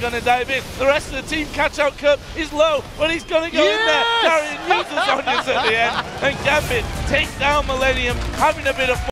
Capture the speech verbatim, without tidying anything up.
going to dive in. The rest of the team catch-out curve is low, but he's going to go yes! in there. Darien uses onions at the end, and Gambit takes down Millenium, having a bit of fun.